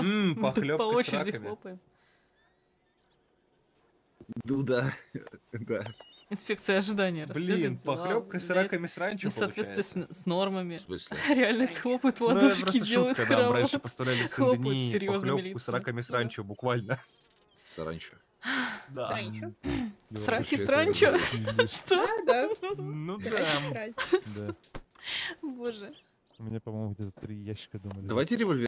Похлебка по очереди хлопаем. Ну да, да. Инспекция ожидания. Блин, похлебка с раками с ранчо соответственно с нормами. Реально схлопают ладошки, делают храмы. Раньше поставляли в Сен-Дени похлебку с раками с ранчо, буквально. С ранчо. Да. С раки с ранчо? Что? Да. Ну да. Боже. У меня, по-моему, где-то 3 ящика дома. Давайте револьвер.